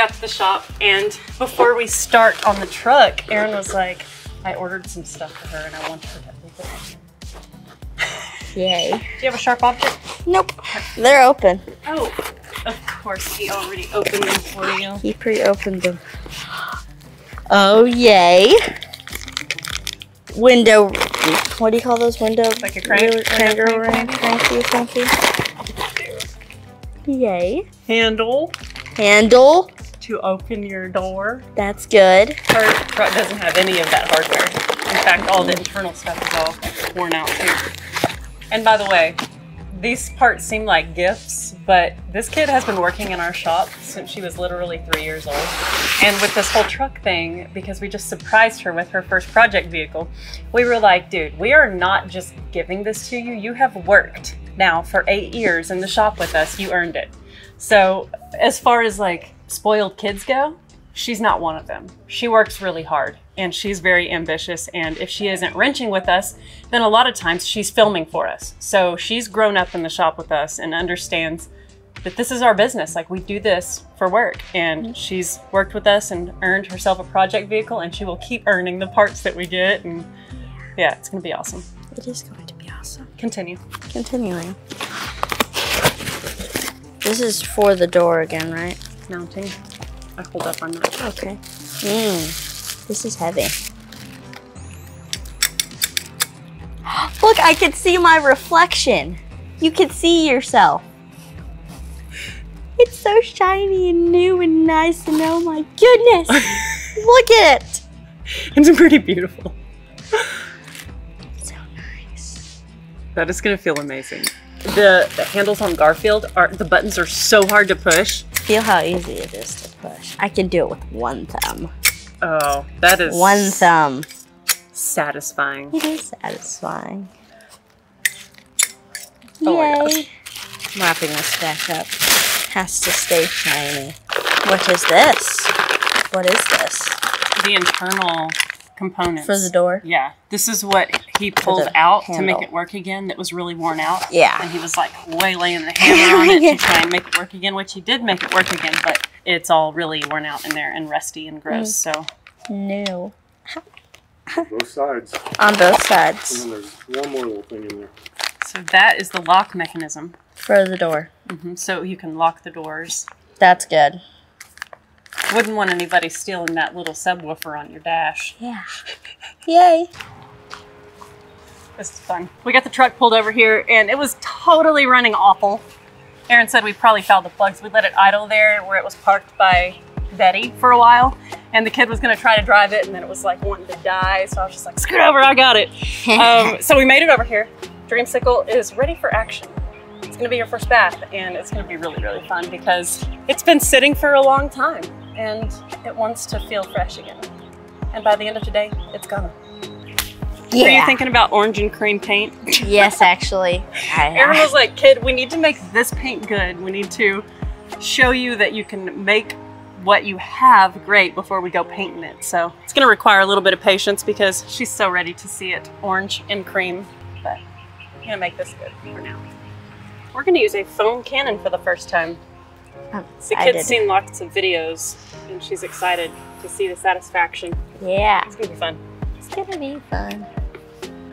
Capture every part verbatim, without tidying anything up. got to the shop, and before we start on the truck, Aaron was like, I ordered some stuff for her and I want her to open it. Yay. Do you have a sharp object? Nope. They're open. Oh, of course he already opened them for you. He pre-opened them. Oh, yay. Window, what do you call those windows? Like a crank? Kangaroo ring? Thank you, thank you. Yay. Handle. Handle. To open your door. That's good. Her truck doesn't have any of that hardware. In fact, all the internal stuff is all worn out too. And by the way, these parts seem like gifts, but this kid has been working in our shop since she was literally three years old. And with this whole truck thing, because we just surprised her with her first project vehicle, we were like, dude, we are not just giving this to you. You have worked now for eight years in the shop with us. You earned it. So as far as like spoiled kids go, she's not one of them. She works really hard and she's very ambitious. And if she isn't wrenching with us, then a lot of times she's filming for us. So she's grown up in the shop with us and understands that this is our business. Like, we do this for work, and she's worked with us and earned herself a project vehicle, and she will keep earning the parts that we get. And yeah, it's going to be awesome. It is going to be awesome. Continue. Continuing. This is for the door again, right? Mounting. I hold up on that. Okay. Mm, this is heavy. Look, I can see my reflection. You can see yourself. It's so shiny and new and nice, and oh my goodness. Look at it. It's pretty beautiful. So nice. That is going to feel amazing. The, the handles on Garfield, are the buttons are so hard to push. Feel how easy it is to push. I can do it with one thumb. Oh, that is... One thumb. Satisfying. It is satisfying. Oh, yay. My gosh. Wrapping this back up. Has to stay shiny. What is this? What is this? The internal components. For the door? Yeah. This is what he pulled out handle. To make it work again that was really worn out. Yeah. And he was like waylaying the hammer on it to try and make it work again, which he did make it work again, but it's all really worn out in there and rusty and gross, mm. so. No. Both sides. On both sides. And then there's one more little thing in there. So that is the lock mechanism. For the door. Mm-hmm. So you can lock the doors. That's good. Wouldn't want anybody stealing that little subwoofer on your dash. Yeah. Yay. This is fun. We got the truck pulled over here, and it was totally running awful. Aaron said we probably fouled the plugs. We let it idle there where it was parked by Betty for a while, and the kid was going to try to drive it, and then it was like wanting to die, so I was just like, scoot over, I got it. um, so we made it over here. Dreamsicle is ready for action. It's going to be your first bath, and it's going to be really, really fun because it's been sitting for a long time, and it wants to feel fresh again. And by the end of today, it's gonna. Yeah. Are you thinking about orange and cream paint? Yes, actually. Aaron was like, kid, we need to make this paint good. We need to show you that you can make what you have great before we go painting it. So it's gonna require a little bit of patience because she's so ready to see it orange and cream, but I'm gonna make this good for now. We're gonna use a foam cannon for the first time. I'm excited. The kid's seen lots of videos, and she's excited to see the satisfaction. Yeah. It's gonna be fun. It's gonna be fun.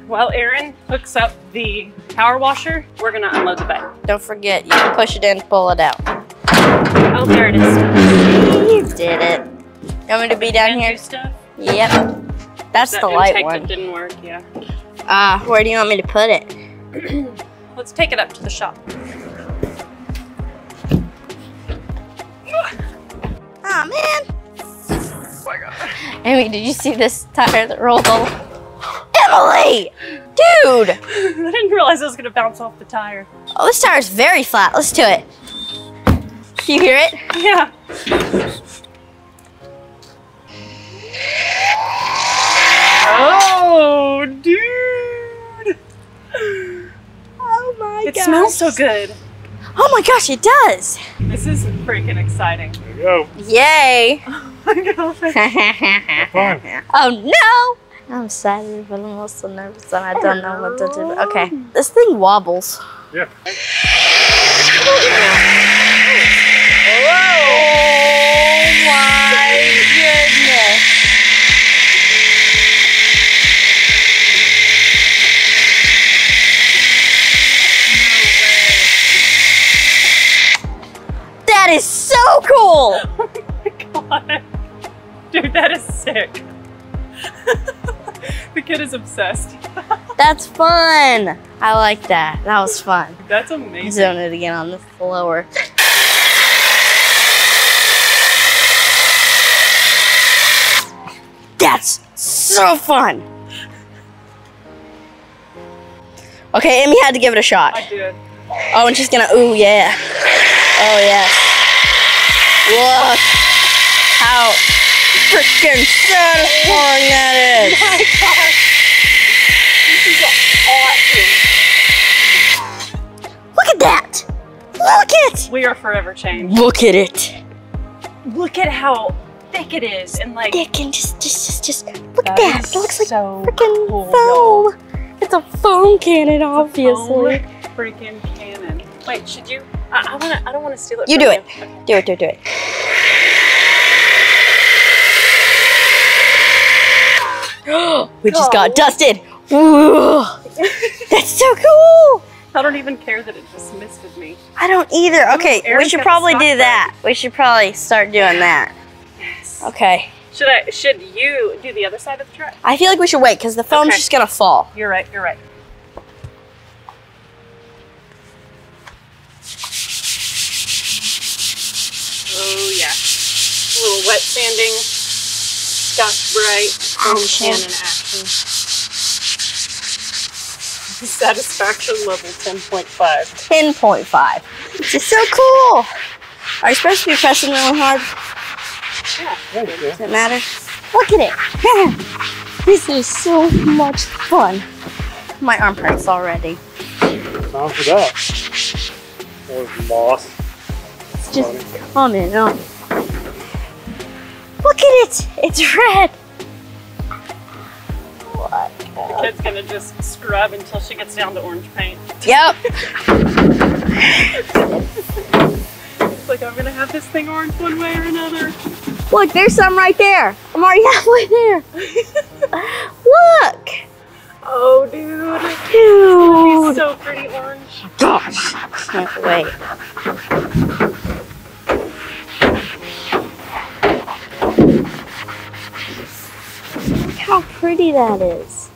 While Aaron hooks up the power washer, we're gonna unload the bag. Don't forget, you can push it in, pull it out. Oh, there it is. You did it. You want me to be down here? Stuff? Yep. That's that the light one. That didn't work, yeah. Ah, uh, where do you want me to put it? Let's take it up to the shop. Aw, oh, man. Oh my God. Amy, did you see this tire that rolled all? Emily! Dude! I didn't realize it was gonna bounce off the tire. Oh, this tire's very flat. Let's do it. Do you hear it? Yeah. Oh, dude! Oh my God. It gosh. Smells so good. Oh my gosh, it does. This is freaking exciting. There you go. Yay. Oh my gosh. Oh no. I'm excited, but I'm also nervous and I don't know what to do. Okay. This thing wobbles. Yeah. Oh my goodness. No way. That is so cool. Oh my God. Dude, that is sick. The kid is obsessed. That's fun. I like that. That was fun. That's amazing. Zone it again on the floor. That's so fun. Okay, Emmy had to give it a shot. I did. Oh, and she's gonna, ooh, yeah. Oh, yes. Look how freaking satisfying that is. My gosh. This is awesome. Look at that. Look it. We are forever changed. Look at it. Look at how thick it is and like thick and just just just just look that at that. It looks like so freaking cool, foam. Y'all. It's a foam cannon, it's obviously. A foam freaking cannon. Wait, should you? I, I wanna. I don't wanna steal it. You from do, you. It. Okay. do it. Do it. Do it. Do it. We just got dusted. Ooh, that's so cool. I don't even care that it just misted me. I don't either. Okay, Ooh, we should probably do that. Bag. We should probably start doing that. Yes. Okay. Should I? Should you do the other side of the truck? I feel like we should wait because the foam's okay. just gonna fall. You're right. You're right. Oh yeah. A little wet sanding, dust bright, foam cannon action. Satisfaction level ten point five. ten point five. This is so cool. Are you supposed to be pressing really hard? Yeah. Does it matter? Look at it. This is so much fun. My arm hurts already. Time for that. There's moss. It's just funny. coming up. Look at it. It's red. What? The kid's gonna just scrub until she gets down to orange paint. Yep. It's like I'm gonna have this thing orange one way or another. Look, there's some right there. I'm already halfway there. Look. Oh, dude. Dude. She's so pretty orange. Gosh. Can't wait. Look how pretty that is.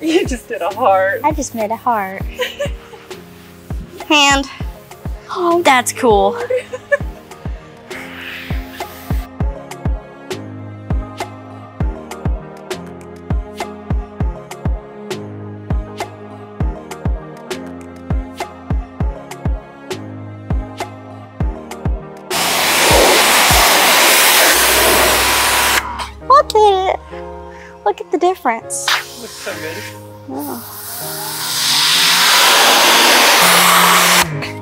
You just did a heart. I just made a heart. Hand. Oh, that's cool. Look at it. Look at the difference. Looks so good. Oh.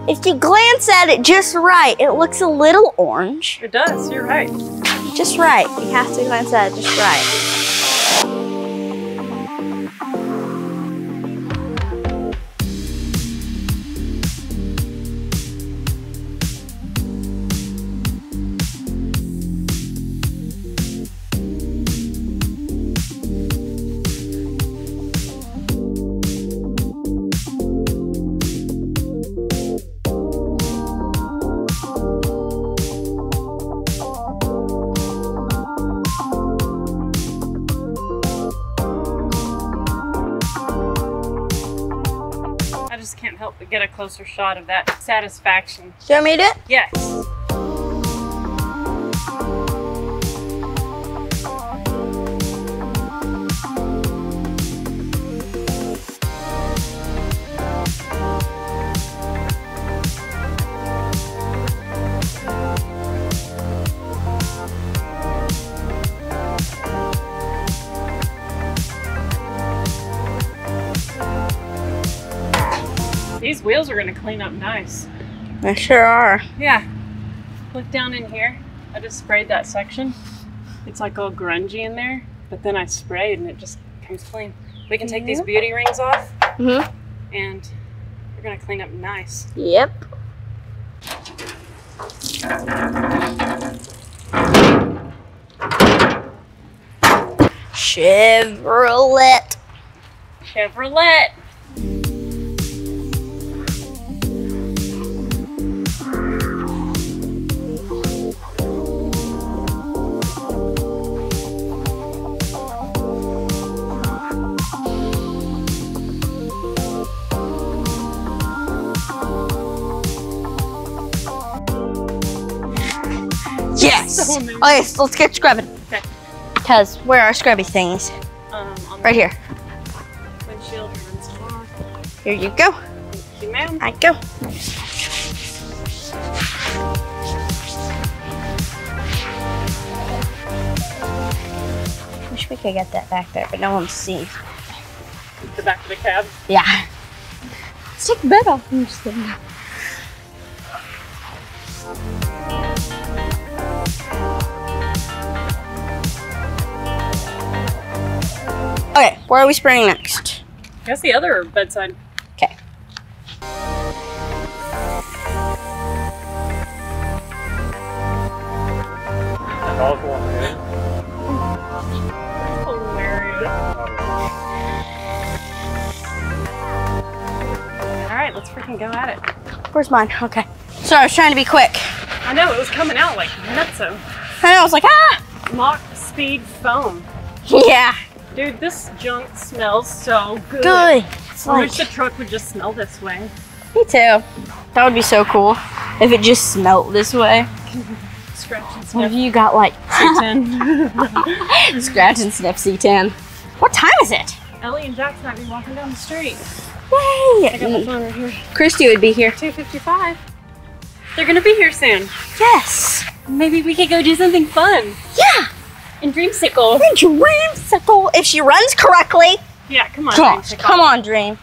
If you glance at it just right, it looks a little orange. It does, you're right. Just right. You have to glance at it just right. Get a closer shot of that satisfaction. Show me it? Yes. These wheels are going to clean up nice. They sure are. Yeah. Look down in here. I just sprayed that section. It's like all grungy in there, but then I sprayed and it just comes clean. We can take mm-hmm. these beauty rings off mm-hmm. and we're going to clean up nice. Yep. Chevrolet. Chevrolet. Yes. So okay, so let's get scrubbing. Okay. Because where are scrubby things? Um, on right here. Windshield runs off. Here you go. Thank you, ma'am. I go. Wish we could get that back there, but no one's seen. The back of the cab. Yeah. Let's take the bed off. I'm just kidding. Okay, where are we spraying next? I guess the other bedside. Okay. Hilarious. All right, let's freaking go at it. Where's mine? Okay. Sorry, I was trying to be quick. I know, it was coming out like nutso. I know, I was like, ah! Mock speed foam. Yeah. Dude, this junk smells so good. Good. It's I like, wish the truck would just smell this way. Me too. That would be so cool if it just smelled this way. Scratch and sniff. What have you got like C ten? Scratch and sniff C ten. What time is it? Ellie and Jackson might be walking down the street. Yay! I got my phone right here. Christy would be here. two fifty-five. They're gonna be here soon. Yes. Maybe we could go do something fun. Yeah. In Dreamsicle. In Dreamsicle. If she runs correctly. Yeah, come on. Gosh, come on, Dream.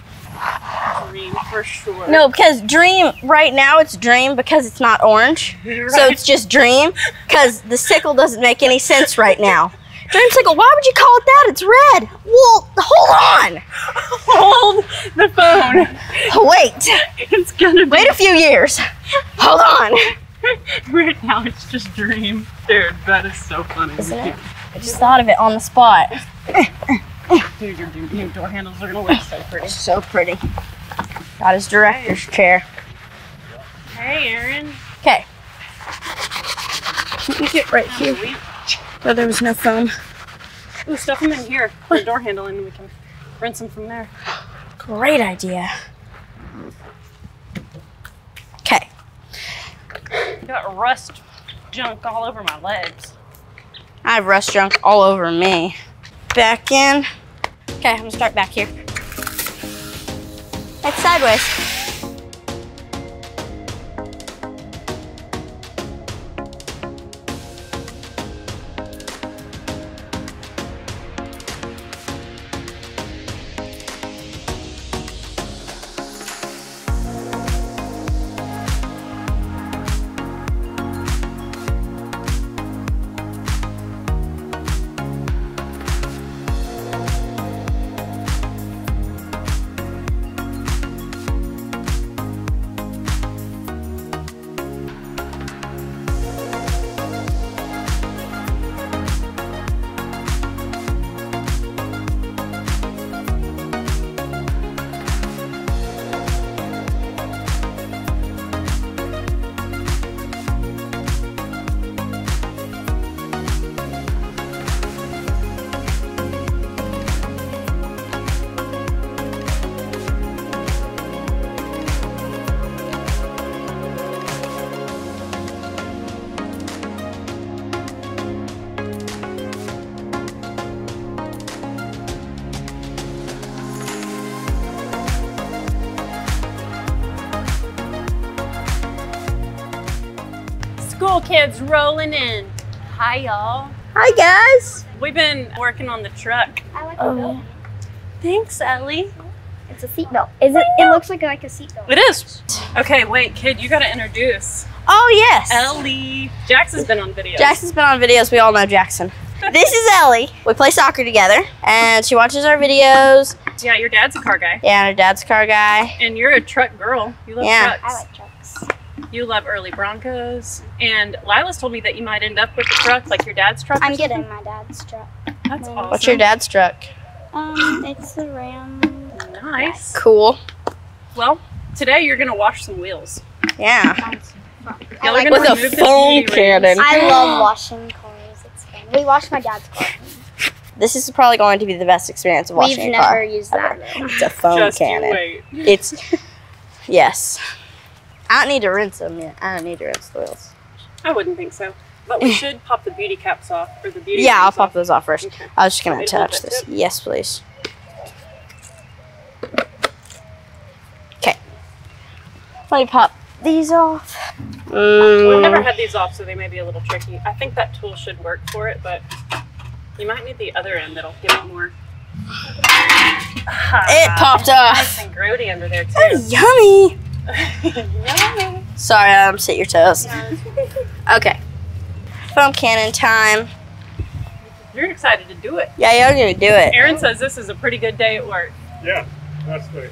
Dream for sure. No, because Dream, right now it's Dream because it's not orange. Right. So it's just Dream because the sickle doesn't make any sense right now. Dreamsicle, why would you call it that? It's red. Well, hold on. Hold the phone. Wait. It's going to be. Wait a few years. Hold on. Right now it's just Dream. Dude, that is so funny. Isn't it? I just thought of it on the spot. Dude, your new door handles are going to look so pretty. So pretty. Got his director's chair. Hey, Aaron. Okay. Can you get right here? Oh, there was no foam. Ooh, stuff them in here. Put a door handle in and we can rinse them from there. Great idea. Okay. Got rust junk all over my legs. I have rust junk all over me. Back in. Okay, I'm gonna start back here. It's sideways. Kids rolling in. Hi, y'all. Hi, guys. We've been working on the truck. I like the oh. belt. Thanks, Ellie. It's a seatbelt. Is it? It looks like like a seatbelt. It is. Okay, wait, kid. You got to introduce. Oh yes. Ellie. Jackson's been on videos. Jackson's been on videos. We all know Jackson. This is Ellie. We play soccer together, and she watches our videos. Yeah, your dad's a car guy. Yeah, and her dad's a car guy. And you're a truck girl. You love yeah. trucks. I like trucks. You love early Broncos. And Lila's told me that you might end up with a truck, like your dad's truck. I'm getting my dad's truck. That's awesome. What's your dad's truck? Um, it's the Ram. Nice. Cool. Well, today you're going to wash some wheels. Yeah. yeah like with a foam cannon. I love washing cars. It's fun. We wash my dad's car. This is probably going to be the best experience of washing We've a car. We've never used that. Ever. It's a foam Just cannon. Wait. It's, yes. I don't need to rinse them yet. I don't need to rinse the wheels. I wouldn't think so. But we should pop the beauty caps off. Or the beauty yeah, I'll pop off. those off first. Okay. I was just going to touch this. Tip? Yes, please. Okay. Let me pop these off. Mm. We've never had these off, so they may be a little tricky. I think that tool should work for it, but you might need the other end that'll give it more. Ah, it popped off. Nice and grody under there, too. That's yummy. Yummy. Sorry, I um, sit your toes. No. Okay. Foam cannon time. You're excited to do it. Yeah, y'all are going to do it. Aaron says this is a pretty good day at work. Yeah, that's great.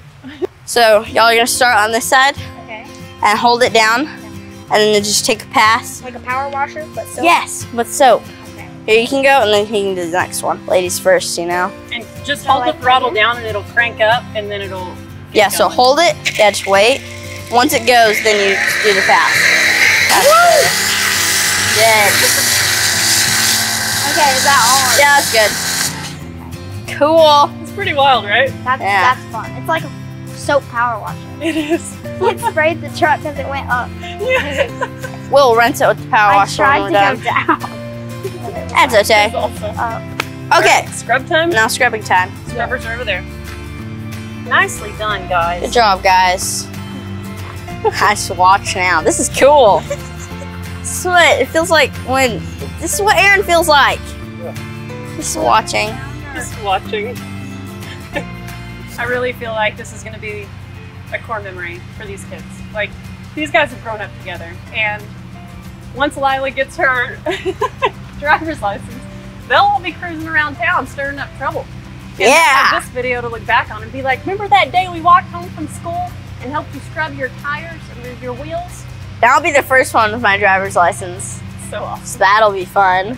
So, y'all are going to start on this side. Okay. And hold it down. Okay. And then just take a pass. Like a power washer, but soap? Yes, with soap. Okay. Here you can go, and then you can do the next one. Ladies first, you know. And just hold so the throttle here? down, and it'll crank up, and then it'll... Yeah, so hold it. Yeah, just wait. Once it goes, then you do the pass. Woo! Good. Okay, is that all? Yeah, that's good. Cool. It's pretty wild, right? That's, yeah. that's fun. It's like a soap power washer. It is. It sprayed the truck as it went up. Yeah. We'll rinse it with the power I washer. I tried to done. go down. That's okay. Up. Okay. Scrub time? Now scrubbing time. Scrubbers are over there. Nicely done, guys. Good job, guys. Nice to watch now. This is cool. This is what it feels like when, this is what Aaron feels like. Yeah. Just watching. Just watching. I really feel like this is gonna be a core memory for these kids. Like, these guys have grown up together. And once Lila gets her driver's license, they'll all be cruising around town, stirring up trouble. And yeah. have this video to look back on and be like, remember that day we walked home from school and helped you scrub your tires and move your wheels? That'll be the first one with my driver's license. So awesome. So that'll be fun.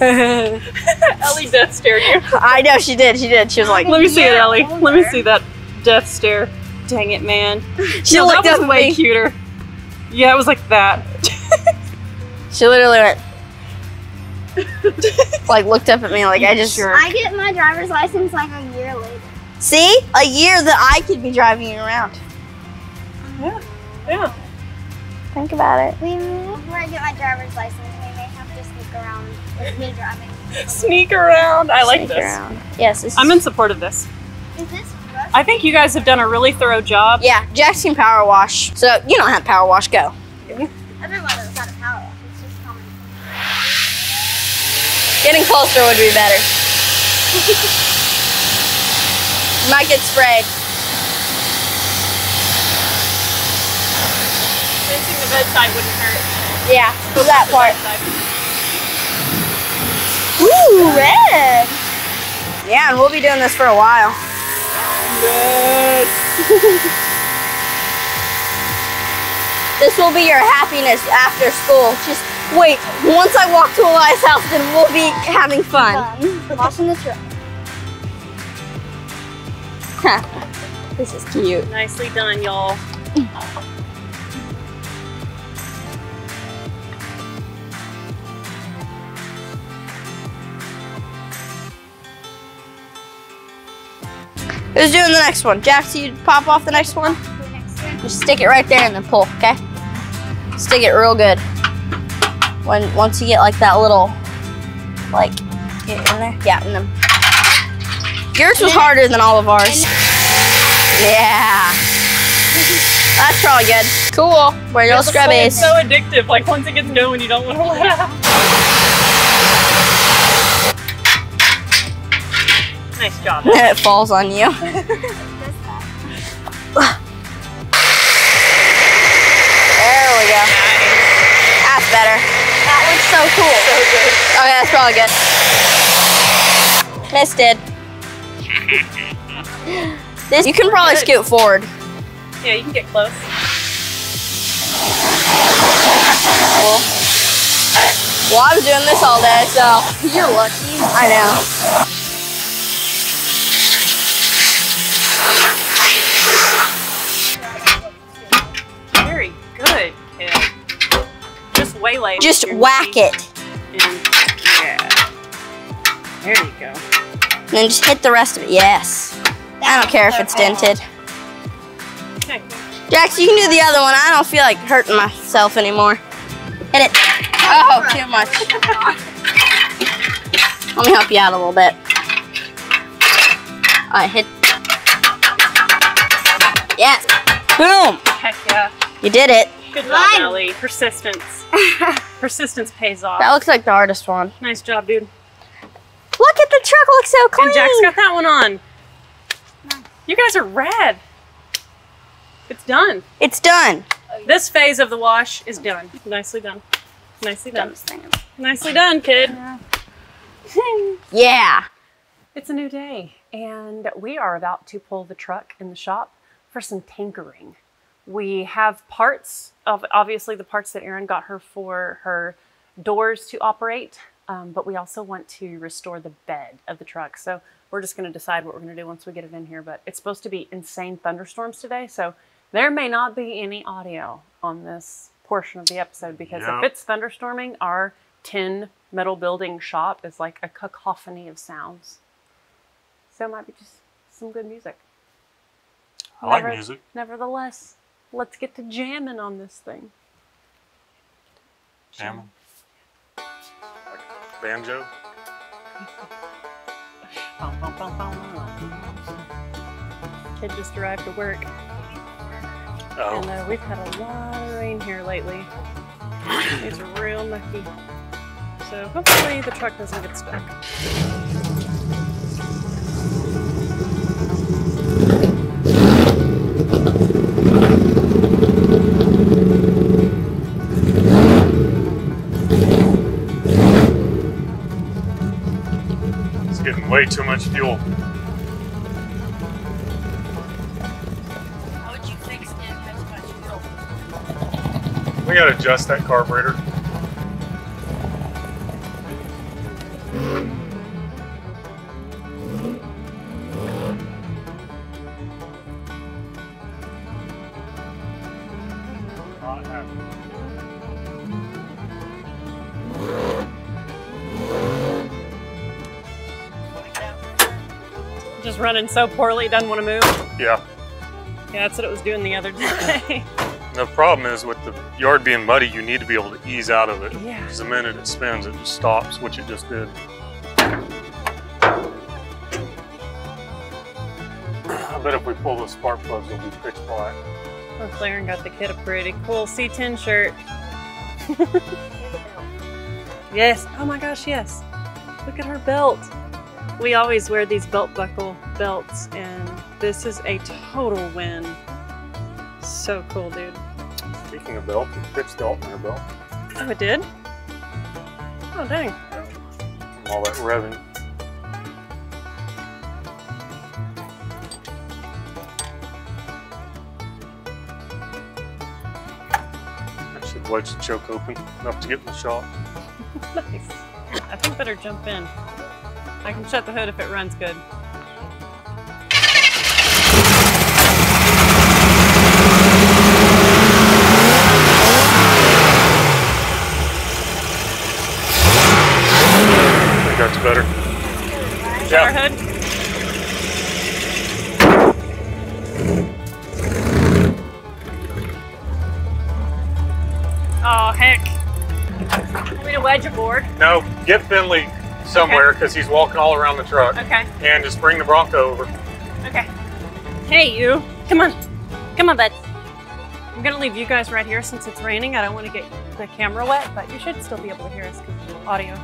Ellie death stared you. I know, she did, she did. She was like, let me see yeah, it, Ellie. Older. Let me see that death stare. Dang it, man. She no, looked up way me. cuter. Yeah, it was like that. She literally went, like looked up at me like I just. Jerk. I get my driver's license like a year later. See? A year that I could be driving you around. Yeah. Yeah. Think about it. We, when I get my driver's license, we may have to sneak around with me driving. Sneak around. I like sneak this. Around. Yes. This I'm is, in support of this. Is this rough? I think you guys have done a really thorough job. Yeah. Jackson power wash. So you don't have power wash. Go. Everyone knows how to power wash. It's just common. Getting closer would be better. You might get sprayed. The bedside wouldn't hurt. Yeah, so that part. Ooh, red. Yeah, and we'll be doing this for a while. Red. This will be your happiness after school. Just wait. Once I walk to Elias' house, then we'll be having fun. Um, washing the truck. Huh. This is cute. Nicely done, y'all. Who's doing the next one? Jack, so you pop off the next one? The next one. Just stick it right there and then pull, okay? Stick it real good. When Once you get like that little, like, get in there. Yeah, and then. Yours was harder than all of ours. Yeah. That's probably good. Cool. Where your scrub is. It's so addictive. Like, once it gets going, you don't want to laugh. Nice job. Then it falls on you. There we go. That's better. That was so cool. So good. Okay, that's probably good. Missed it. This you can probably scoot forward. Yeah, you can get close. Cool. Well, I was doing this all day, so you're lucky. I know. Very good, kid. Just way later. Just whack feet. It. And yeah. There you go. And then just hit the rest of it. Yes. I don't care if it's dented. Okay. Jax, you can do the other one. I don't feel like hurting myself anymore. Hit it. Oh, too much. Let me help you out a little bit. All right, hit. Yes. Boom. Heck yeah. You did it. Good job, Ellie. Persistence. Persistence pays off. That looks like the hardest one. Nice job, dude. Look at the truck. Looks so clean. And Jack's got that one on. You guys are rad. It's done. It's done. This phase of the wash is done. Nicely done. Nicely done. Nicely done, kid. Yeah. It's a new day, and we are about to pull the truck in the shop for some tinkering. We have parts of, obviously, the parts that Aaron got her for her doors to operate, um, but we also want to restore the bed of the truck. So we're just going to decide what we're going to do once we get it in here, but it's supposed to be insane thunderstorms today, so there may not be any audio on this portion of the episode because nope. If it's thunderstorming, our tin metal building shop is like a cacophony of sounds. So it might be just some good music. I like Never, music. Nevertheless, let's get to jamming on this thing. Jamming. Banjo. Kid just arrived to work. Oh. And uh, we've had a lot of rain here lately. It's real mucky. So hopefully the truck doesn't get stuck. It's getting way too much fuel. We gotta adjust that carburetor. Just running so poorly, it doesn't want to move. Yeah. Yeah, that's what it was doing the other day. The problem is with the yard being muddy, you need to be able to ease out of it. Yeah. Because the minute it spins, it just stops, which it just did. I bet if we pull those spark plugs, it'll be pitch black. Well, Aaron got the kid a pretty cool C ten shirt. Yes. Oh my gosh, yes. Look at her belt. We always wear these belt buckle belts, and this is a total win. So cool, dude. Speaking of belt, it fits the Herculiner belt. Oh, it did? Oh, dang. From all that revving. Actually, the legs choke open enough to get in the shop. Nice. I think better jump in. I can shut the hood if it runs good. That's better. Is yeah. Our hood? Oh, heck. You want me to wedge a board? No, get Finley somewhere because okay. He's walking all around the truck. Okay. And just bring the Bronco over. Okay. Hey, you. Come on. Come on, bud. I'm going to leave you guys right here since it's raining. I don't want to get the camera wet, but you should still be able to hear us because of the audio.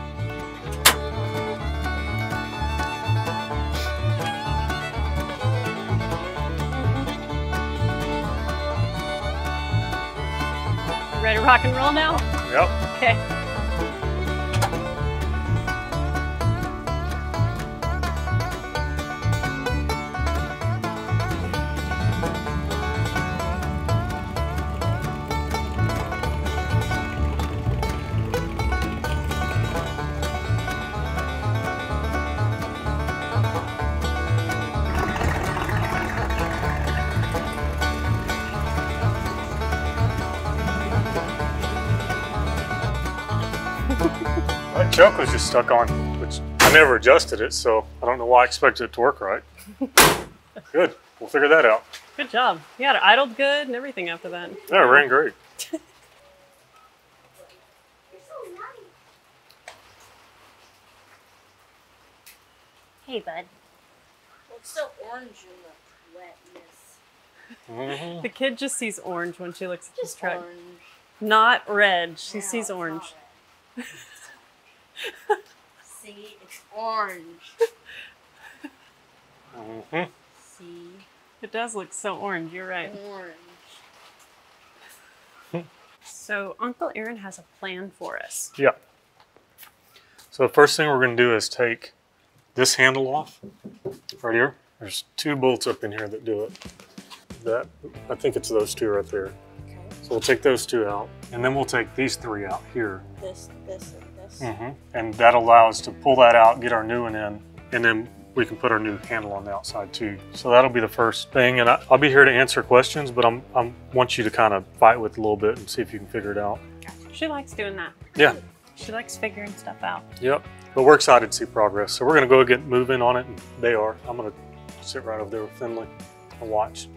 Ready to rock and roll now? Yep. Okay. choke was just stuck on, which I never adjusted it, so I don't know why I expected it to work right. Good. We'll figure that out. Good job. You had it idled good and everything after that. Yeah, it ran great. Hey, bud. Well, it's so orange in the wetness. Mm-hmm. The kid just sees orange when she looks at just this truck. Orange. Not red. She no, sees orange. It's see, it's orange. Mm-hmm. See? It does look so orange. You're right. Orange. So Uncle Aaron has a plan for us. Yeah. So the first thing we're going to do is take this handle off right here. There's two bolts up in here that do it. That, I think it's those two right there. Okay. So we'll take those two out, and then we'll take these three out here. This, this, and this. Mm-hmm. And that'll allow us to pull that out, get our new one in, and then we can put our new handle on the outside too. So that'll be the first thing. And I, I'll be here to answer questions, but I I'm, want you to kind of fight with it a little bit and see if you can figure it out. She likes doing that. Yeah. She likes figuring stuff out. Yep. But we're excited to see progress. So we're gonna go get moving on it, and they are. I'm gonna sit right over there with Finley and watch.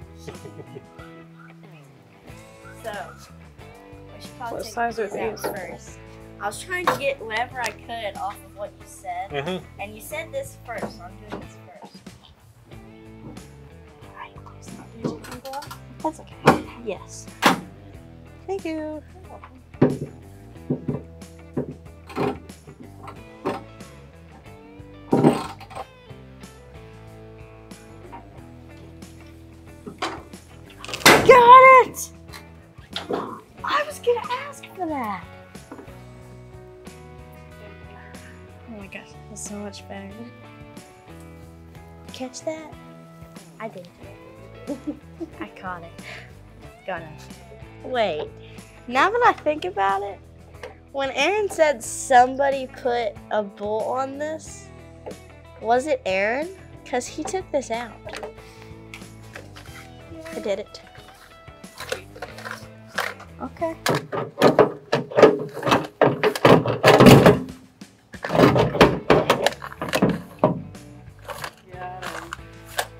So, we should probably take these out first. I was trying to get whatever I could off of what you said. Mm-hmm. And you said this first, so I'm doing this first. Alright, there's not the open glove. That's okay. Yes. Thank you. You're welcome. Better. Catch that? I did. I caught it. Got it. Wait. Now that I think about it, when Aaron said somebody put a bolt on this, was it Aaron? Because he took this out. I did it. Okay.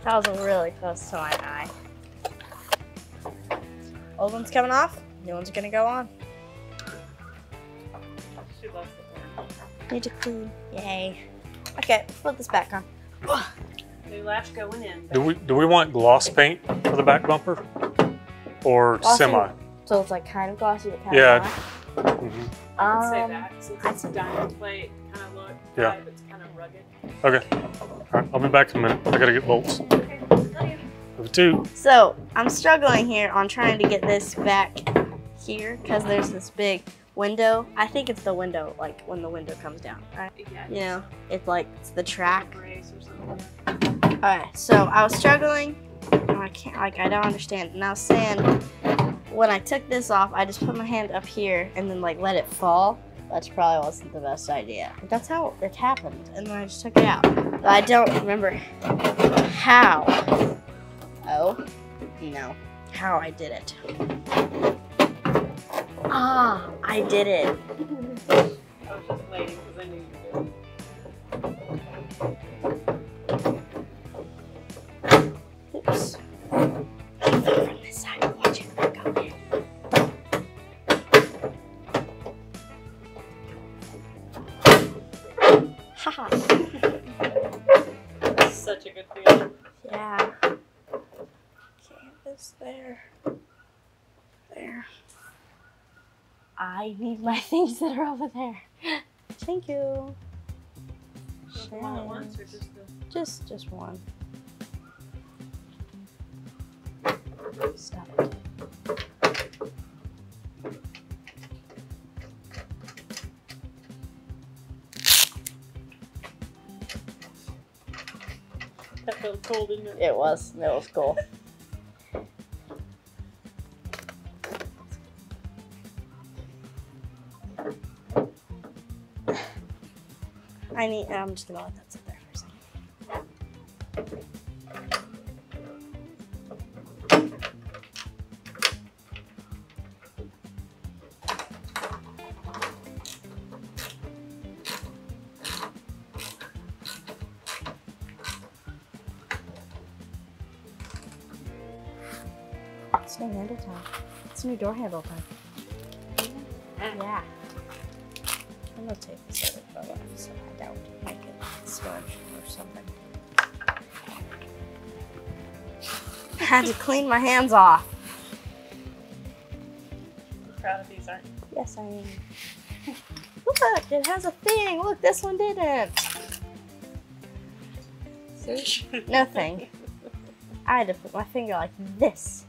That was really close to my eye. Old one's coming off, new one's gonna go on. She loves the one. Need to clean. Yay. Okay, let's put this back on. New lash going in. Do we do we want gloss paint for the back bumper? Or glossy, semi? So it's like kind of glossy but kind yeah. of not. Mm-hmm. I would um, say that since it's a diamond plate kind of look, yeah. Right, but it's kind of rugged. Okay. All right, I'll be back in a minute. I gotta get bolts. Okay, love you. Two. So I'm struggling here on trying to get this back here because there's this big window. I think it's the window, like when the window comes down, right? Yeah. You know, it's like it's the track. Brace or something. All right. So I was struggling. And I can't. Like I don't understand. And I was saying, when I took this off, I just put my hand up here and then like let it fall. That probably wasn't the best idea. But that's how it happened, and then I just took it out. But I don't remember how. Oh, no. How I did it. Ah, I did it. I was just waiting because I knew you did. Oops. From this side, watch it go in. Such a good feeling. Yeah. Okay, this there. There. I need my things that are over there. Thank you. Just one at once or just the... Just, just one. Stop it. That felt cold, didn't it? It was. It was cool. I need. I'm just gonna let that sit there for a second. It's no handle time. It's a new door handle time. Yeah. I'm gonna take this other photo off so I don't make it smudged or something. I had to clean my hands off. You're proud of these, aren't you? Yes, I am. Look, it has a thing. Look, this one didn't. See? Nothing. I had to put my finger like this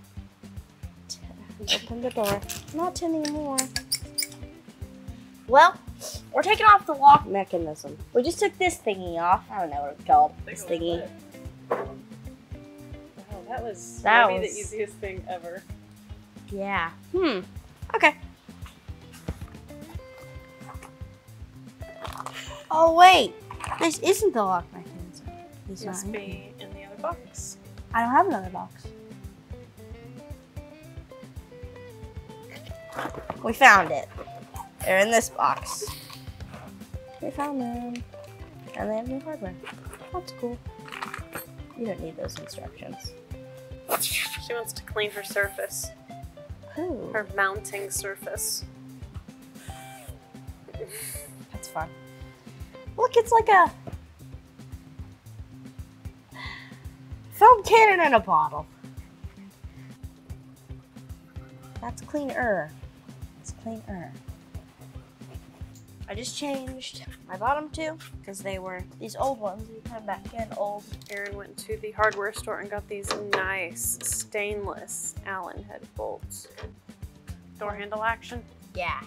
to open the door. Not anymore. Well, we're taking off the lock mechanism. We just took this thingy off. I don't know what it's called. This thingy. Wow, that was that maybe was... the easiest thing ever. Yeah. Hmm. Okay. Oh wait, this isn't the lock mechanism. This must be in the other box. I don't have another box. We found it. They're in this box. We found them. And they have new hardware. That's cool. You don't need those instructions. She wants to clean her surface. Ooh. Her mounting surface. That's fun. Look, it's like a foam cannon in a bottle. That's cleaner. It's cleaner. I just changed my bottom two because they were these old ones. We come back in old. Aaron went to the hardware store and got these nice stainless Allen head bolts. Door handle action? Yeah.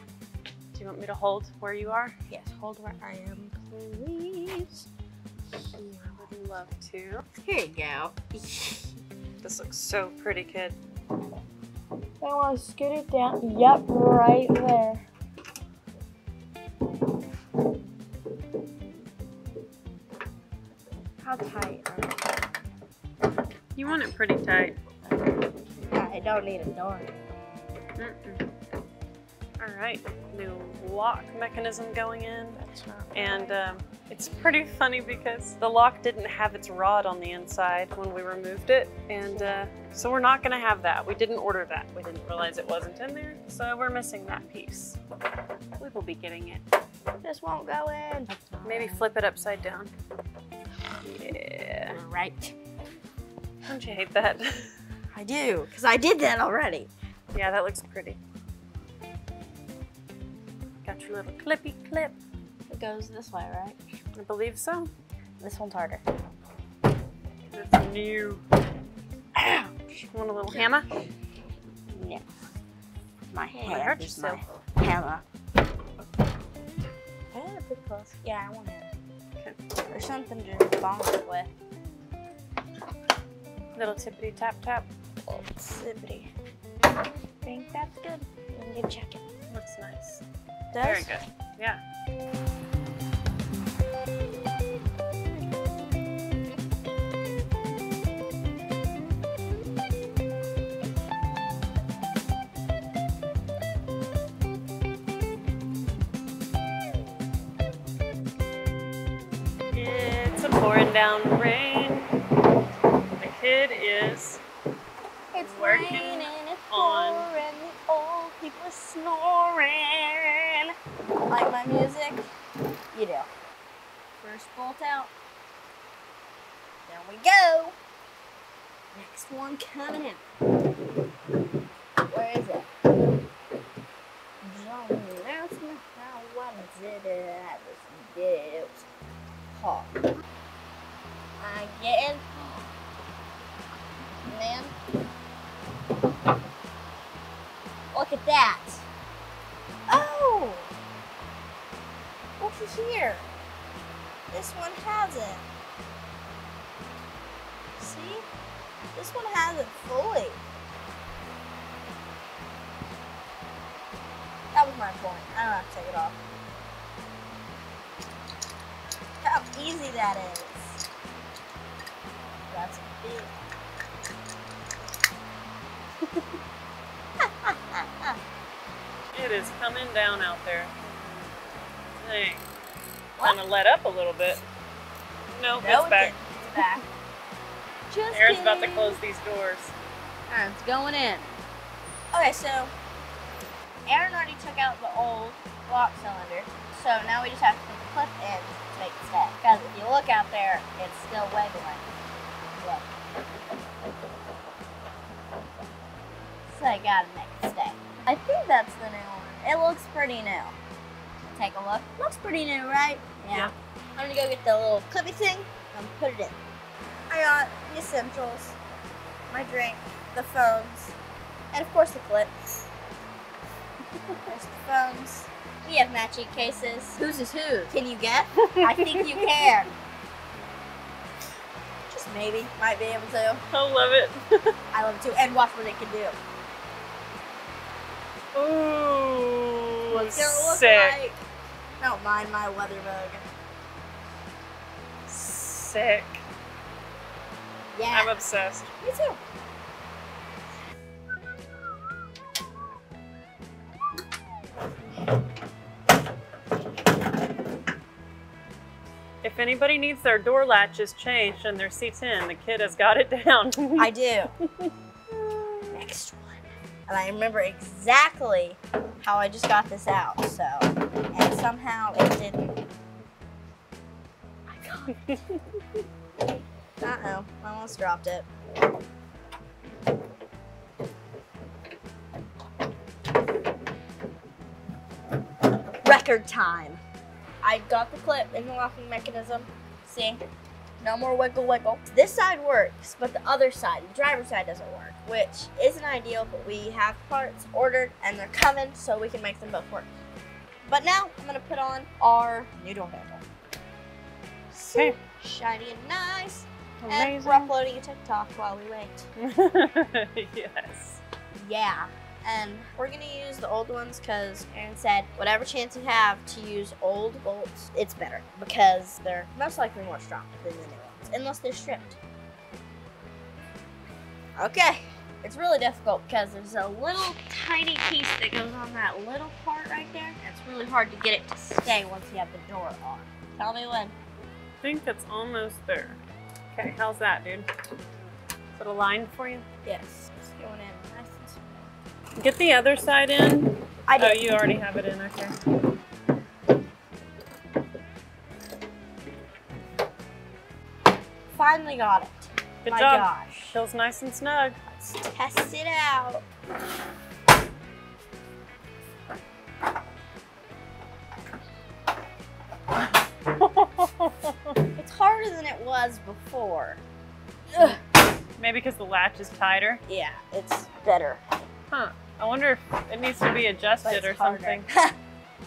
Do you want me to hold where you are? Yes, hold where I am, please. I would love to. Here you go. This looks so pretty, kid. I want to scoot it down. Yep, right there. How tight are they? You want it pretty tight. I don't need a door. Mm-mm. All right, new lock mechanism going in. That's not right. And um, it's pretty funny because the lock didn't have its rod on the inside when we removed it. And uh, so we're not gonna have that. We didn't order that. We didn't realize it wasn't in there. So we're missing that piece. We will be getting it. This won't go in. Maybe flip it upside down. Yeah. Right. Don't you hate that? I do, because I did that already. Yeah, that looks pretty. Got your little clippy clip. It goes this way, right? I believe so. This one's harder. It's new. Ouch. Want a little hammer? No. My hand. I hurt yourself. My hammer. I want a big close. Yeah, I want it. Okay. Or something to bonk it with. Little tippity tap tap. Little tippity. I think that's good. Let me check it. Looks nice. Does? Very good. Yeah. It's a pouring down rain. The kid is it's working raining, it's on. Pouring. The old people are snoring. Like my music? You do. First bolt out. There we go. Next one coming out. Where is it? John, that's not how I wanted it. I just did it. Hot. Again. And then. Look at that. Oh! Over here. This one has it. See? This one has it fully. That was my point. I don't have to take it off. Look how easy that is. That's big. It is coming down out there. Dang. Kind of let up a little bit. Nope, no, it's back. It's back. Just Aaron's kidding. About to close these doors. All right, it's going in. Okay, so Aaron already took out the old block cylinder, so now we just have to put the clip in to make the step. Because if you look out there, it's still wiggling. Look. So I gotta make the step. I think that's the new one. It looks pretty new. Take a look. Looks pretty new, right? Yeah. yeah. I'm gonna go get the little clippy thing and put it in. I got the essentials, my drink, the phones, and of course the clips. There's the phones. We have matching cases. Whose is who? Can you guess? I think you can. Just maybe. Might be able to. I love it. I love it too. And watch what it can do. Ooh. What's it look sick. like? Don't mind my weather bug. Sick. Yeah. I'm obsessed. Me too. If anybody needs their door latches changed and their C ten, the kid has got it down. I do. Next one. And I remember exactly how I just got this out, so. And somehow it didn't. I got it. Uh-oh, I almost dropped it. Record time. I got the clip in the locking mechanism. See? No more wiggle wiggle. This side works, but the other side, the driver's side, doesn't work, which isn't ideal, but we have parts ordered and they're coming, so we can make them both work. But now I'm gonna put on our new door handle. See? Hey. Shiny and nice. Amazing. And we're uploading a TikTok while we wait. Yes. Yeah. And we're gonna use the old ones because Aaron said whatever chance you have to use old bolts, it's better because they're most likely more strong than the new ones, unless they're stripped. Okay, it's really difficult because there's a little tiny piece that goes on that little part right there. And it's really hard to get it to stay once you have the door on. Tell me when. I think that's almost there. Okay, how's that, dude? Is it aligned for you? Yes, it's going in nice. Get the other side in. I did. Oh, you already have it in, okay. Finally got it. Good My job. gosh. Feels nice and snug. Let's test it out. It's harder than it was before. Ugh. Maybe because the latch is tighter? Yeah, it's better. Huh. I wonder if it needs to be adjusted or something.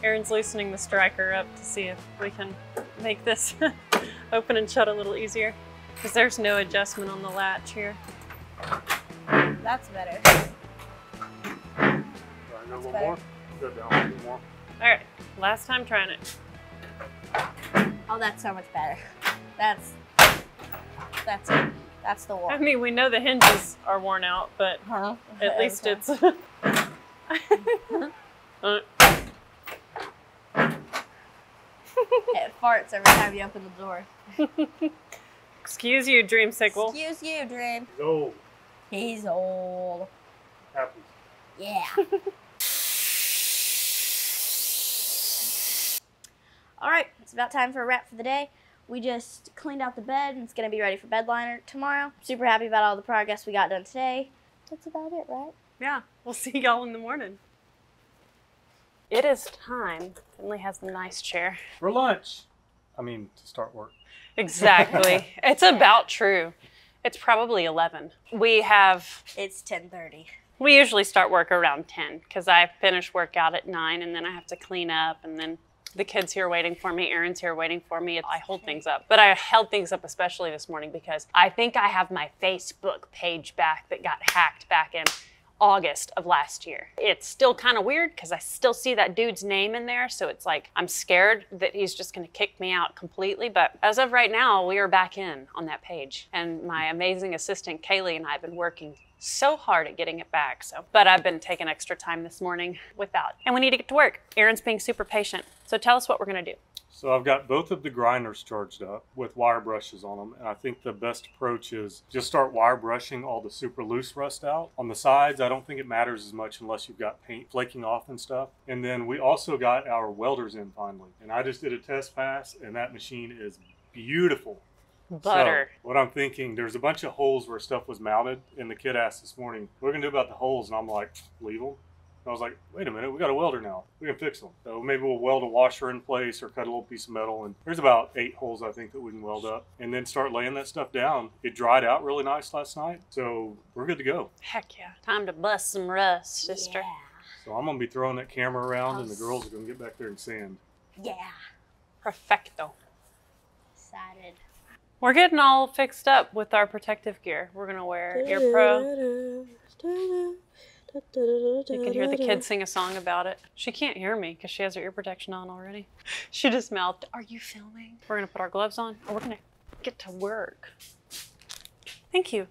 Aaron's loosening the striker up to see if we can make this open and shut a little easier. Because there's no adjustment on the latch here. That's better. Try another one more. Go down one more. All right. Last time trying it. Oh, that's so much better. That's, that's it. That's the one. I mean, we know the hinges are worn out, but huh? at okay, least okay. it's... It farts every time you open the door. Excuse you, Dreamsicle. Excuse you, Dream. He's old. He's old. Happy. Yeah. All right, it's about time for a wrap for the day. We just cleaned out the bed, and it's going to be ready for bed liner tomorrow. Super happy about all the progress we got done today. That's about it, right? Yeah. We'll see y'all in the morning. It is time. Finley has the nice chair. For lunch. I mean, to start work. Exactly. It's about true. It's probably eleven. We have... It's ten thirty. We usually start work around ten, because I finish work out at nine, and then I have to clean up, and then... The kid's here waiting for me. Aaron's here waiting for me. I hold things up. But I held things up especially this morning because I think I have my Facebook page back that got hacked back in August of last year. It's still kind of weird because I still see that dude's name in there. So it's like I'm scared that he's just going to kick me out completely. But as of right now, we are back in on that page. And my amazing assistant, Kaylee, and I have been working so hard at getting it back. So, but I've been taking extra time this morning without, and we need to get to work. Aaron's being super patient. So tell us what we're gonna do. So I've got both of the grinders charged up with wire brushes on them, and I think the best approach is just start wire brushing all the super loose rust out. On the sides, I don't think it matters as much unless you've got paint flaking off and stuff. And then we also got our welders in finally, and I just did a test pass, and that machine is beautiful. Butter. So what I'm thinking, there's a bunch of holes where stuff was mounted, and the kid asked this morning, what are we gonna do about the holes? And I'm like, leave them. I was like, wait a minute, we got a welder now. We can fix them. So maybe we'll weld a washer in place or cut a little piece of metal. And there's about eight holes, I think, that we can weld up. And then start laying that stuff down. It dried out really nice last night. So we're good to go. Heck yeah. Time to bust some rust, sister. Yeah. So I'm going to be throwing that camera around, and the girls are going to get back there and sand. Yeah. Perfecto. Excited. We're getting all fixed up with our protective gear. We're going to wear Gear Pro. You can hear the kid sing a song about it. She can't hear me because she has her ear protection on already. She just mouthed, "Are you filming?" We're gonna put our gloves on and we're gonna get to work. Thank you.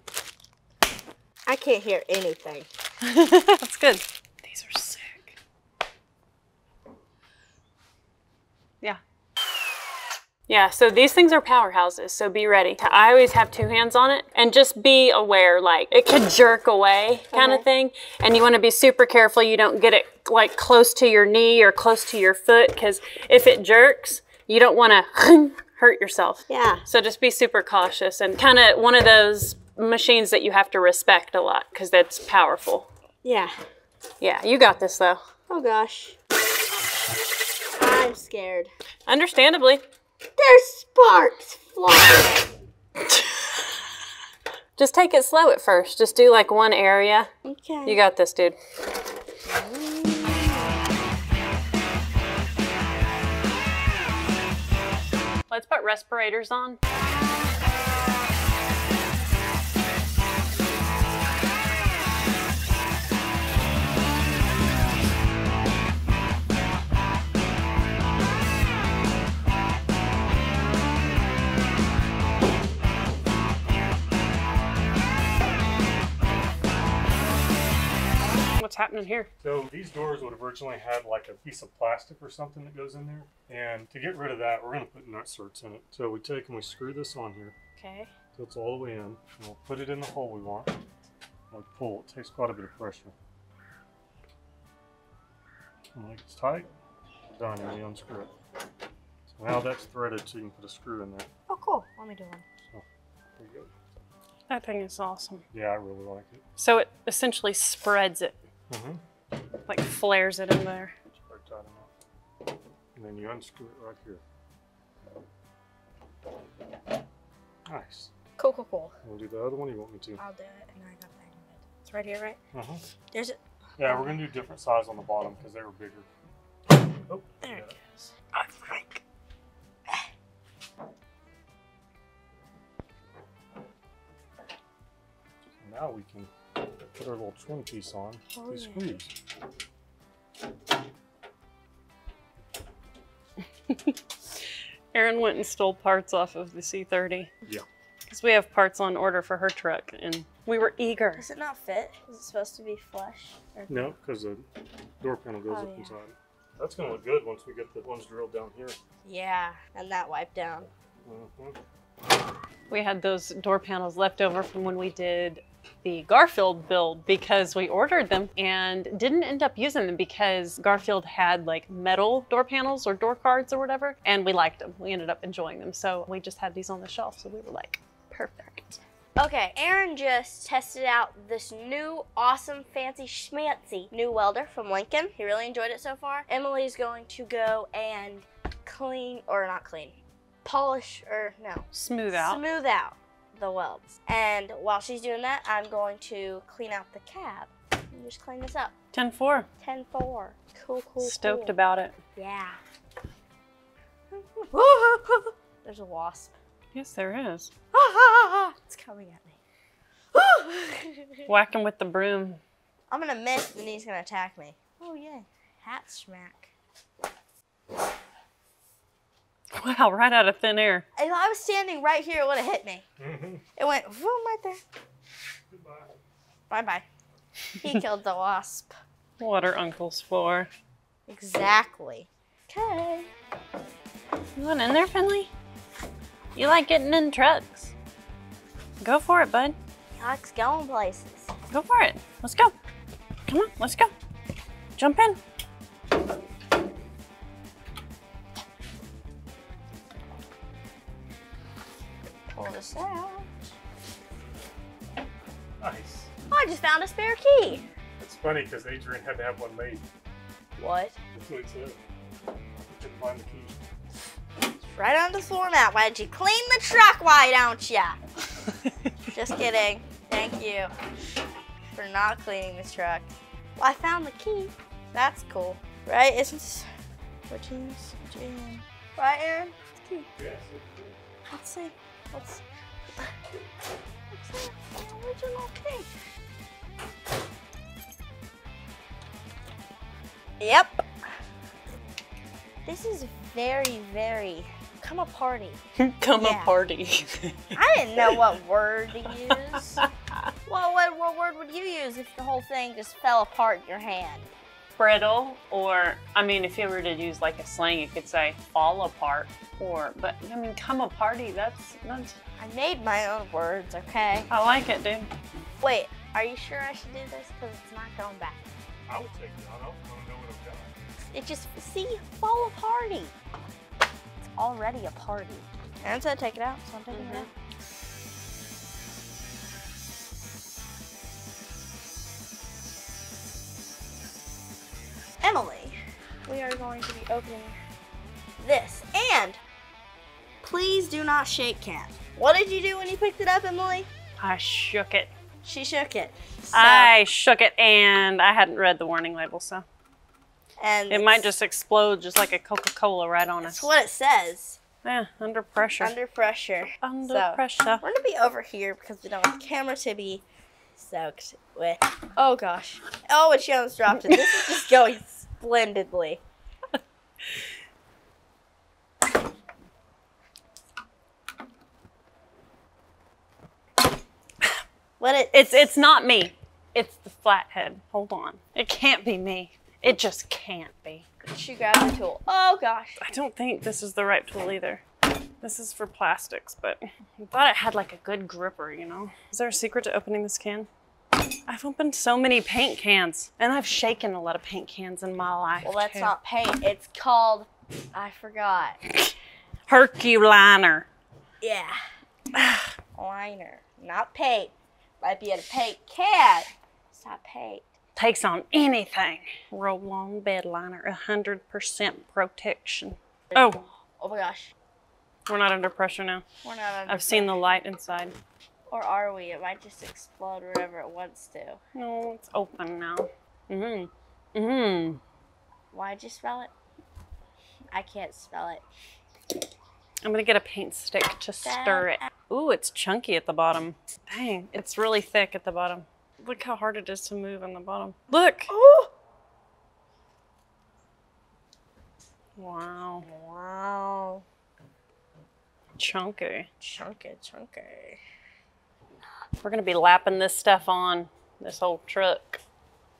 I can't hear anything. That's good. These are sick. Yeah. Yeah, so these things are powerhouses, so be ready. I always have two hands on it, and just be aware, like, it could jerk away kind okay. of thing, and you want to be super careful you don't get it, like, close to your knee or close to your foot, because if it jerks, you don't want to hurt yourself. Yeah. So just be super cautious, and kind of one of those machines that you have to respect a lot, because that's powerful. Yeah. Yeah, you got this, though. Oh, gosh. I'm scared. Understandably. There's sparks flying. Just take it slow at first. Just do like one area. Okay. You got this, dude. Let's put respirators on. What's happening here? So these doors would have originally had like a piece of plastic or something that goes in there, and to get rid of that, we're going to put nut certs in it. So we take and we screw this on here. Okay. So it's all the way in, and we'll put it in the hole we want. Like pull. It takes quite a bit of pressure. And like it's tight. Done. And we unscrew it. So now that's threaded, so you can put a screw in there. Oh, cool. Let me do one. So there you go. That thing is awesome. Yeah, I really like it. So it essentially spreads it. Mm-hmm. Like flares it in there. And then you unscrew it right here. Nice. Cool, cool, cool. We'll do the other one. You want me to? I'll do it, and I got that in it. It's right here, right? Uh huh. There's it. Yeah, we're gonna do different size on the bottom because they were bigger. Oh, there it goes. I think. So now we can put our little twin piece on oh, these screws. Yeah. Aaron went and stole parts off of the C thirty. Yeah. Because we have parts on order for her truck, and we were eager. Does it not fit? Is it supposed to be flush? Or... No, because the door panel goes oh, up yeah. inside. That's going to look good once we get the ones drilled down here. Yeah, and that wiped down. Mm-hmm. We had those door panels left over from when we did the Garfield build because we ordered them and didn't end up using them because Garfield had like metal door panels or door cards or whatever, and we liked them. We ended up enjoying them. So we just had these on the shelf. So we were like, perfect. Okay, Aaron just tested out this new awesome fancy schmancy new welder from Lincoln. He really enjoyed it so far. Emily's going to go and clean, or not clean, polish, or no. Smooth out. Smooth out the welds. And while she's doing that, I'm going to clean out the cab and just clean this up. ten four. ten four. Cool, cool, cool. Stoked about it. Yeah. There's a wasp. Yes, there is. It's coming at me. Whack him with the broom. I'm going to miss, and he's going to attack me. Oh, yeah. Hat smack. Wow, right out of thin air. If I was standing right here, it would have hit me. Mm-hmm. It went boom right there. Goodbye. Bye-bye. He killed the wasp. What are uncles for? Exactly. Okay. You want in there, Finley? You like getting in trucks. Go for it, bud. I like going places. Go for it. Let's go. Come on, let's go. Jump in. Pull this out. Nice. Oh, I just found a spare key. It's funny because Adrian had to have one made. What? That's what he said. He couldn't find the key. It's right on the floor mat. Why don't you clean the truck? Why don't ya? Just kidding. Thank you for not cleaning this truck. Well, I found the key. That's cool, right? Isn't this fourteen, fourteen? Right, Aaron? It's the key. Yes. Let's see. Let's see. It's an original key. Yep. This is very, very come a party. Come yeah. a party. I didn't know what word to use. Well, what, what word would you use if the whole thing just fell apart in your hand? Brittle, or, I mean, if you were to use like a slang, you could say fall apart, or, but, I mean, come a party, that's, that's... I made my own words, okay? I like it, dude. Wait, are you sure I should do this? Because it's not going back. I would take it. I don't want to know what I'm doing. It just, see, fall a party. It's already a party. I'm going to take it out, so I'm taking mm-hmm. it out. Emily, we are going to be opening this. And please do not shake cat. What did you do when you picked it up, Emily? I shook it. She shook it. So. I shook it, and I hadn't read the warning label, so. And it might just explode just like a Coca-Cola right on us. That's what it says. Yeah, under pressure. Under pressure. Under so, pressure. We're going to be over here because we don't want the camera to be soaked with. Oh, gosh. Oh, and she almost dropped it. This is just going splendidly. What it, it's it's not me. It's the flathead. Hold on. It can't be me. It just can't be. She grabbed the tool. Oh, gosh. I don't think this is the right tool either. This is for plastics, but I thought it had like a good gripper, you know? Is there a secret to opening this can? I've opened so many paint cans, and I've shaken a lot of paint cans in my life. Well, that's too. Not paint. It's called, I forgot. Herculiner. Yeah. Liner, not paint. Might be a paint can. It's not paint. Takes on anything. Roll on bed liner, one hundred percent protection. Oh. Oh my gosh. We're not under pressure now. We're not under I've pressure. Seen the light inside. Or are we? It might just explode wherever it wants to. No, it's open now. Mm-hmm. Mm-hmm. Why'd you spell it? I can't spell it. I'm gonna get a paint stick to stir it. Ooh, it's chunky at the bottom. Dang, it's really thick at the bottom. Look how hard it is to move on the bottom. Look! Ooh. Wow. Wow. Chunky. Chunky, chunky. We're gonna be lapping this stuff on this old truck.